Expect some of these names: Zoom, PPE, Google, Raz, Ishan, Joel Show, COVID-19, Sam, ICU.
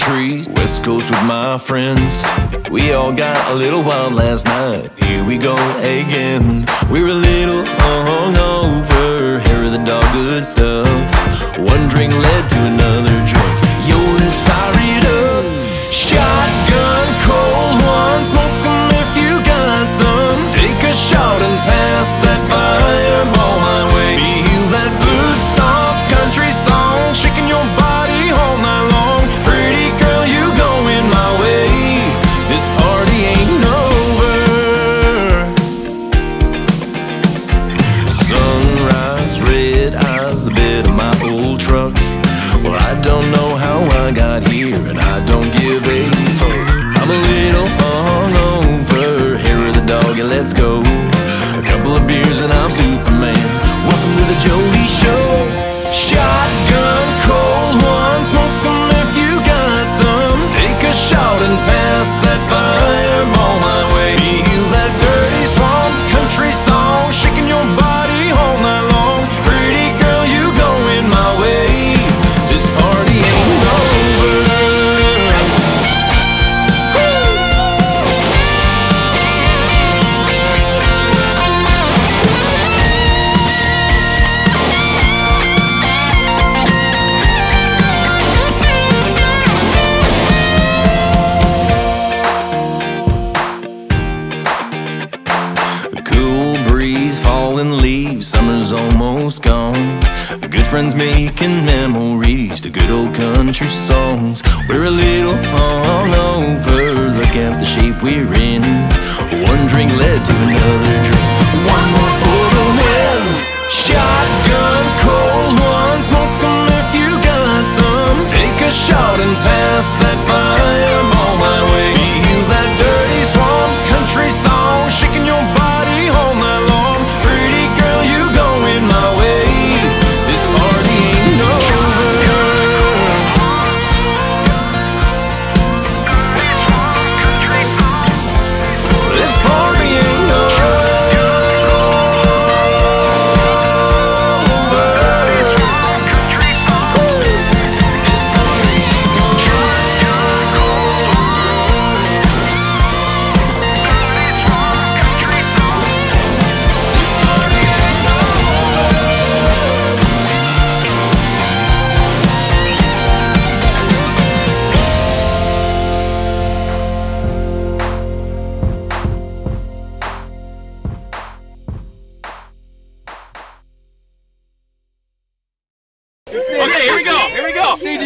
trees, West Coast with my friends. We all got a little wild last night, here we go again. We're a little hungover, here are the dog good stuff. One drink led to another drink, yo, let's fire it up. Shotgun, cold one, smoke them if you got some. Take a shot and pass that fireball my way. Be you that Woodstock country song, shaking your body all night long. Pretty girl, you going my way, this party ain't over. Sunrise, red eyes, the bed of my old truck. Well, I don't know how I got here, and I don't give a fuck. I'm a little hungover, hair of the dog, and let's go. A couple of beers and I'm Superman, welcome to the Joel Show. Shotgun, cold one, smoke them if you got some. Take a shot and pass that fireball my way. Be you that dirty swamp country song, shaking your body all night long. Pretty girl, you going my way, this party ain't over. Cool breeze, falling leaves, summer's almost gone. Good friends making memories to good old country songs. We're a little hungover, look at the shape we're in. One drink led to another drink, one more for the win. Shotgun, cold one, smoke them if you got some. Take a shot and pass that fireball my way. Be you that dirty swamp country song, shaking your body all night long. Pretty girl, you going my way, this party ain't over. This party ain't okay, here we go. Everybody.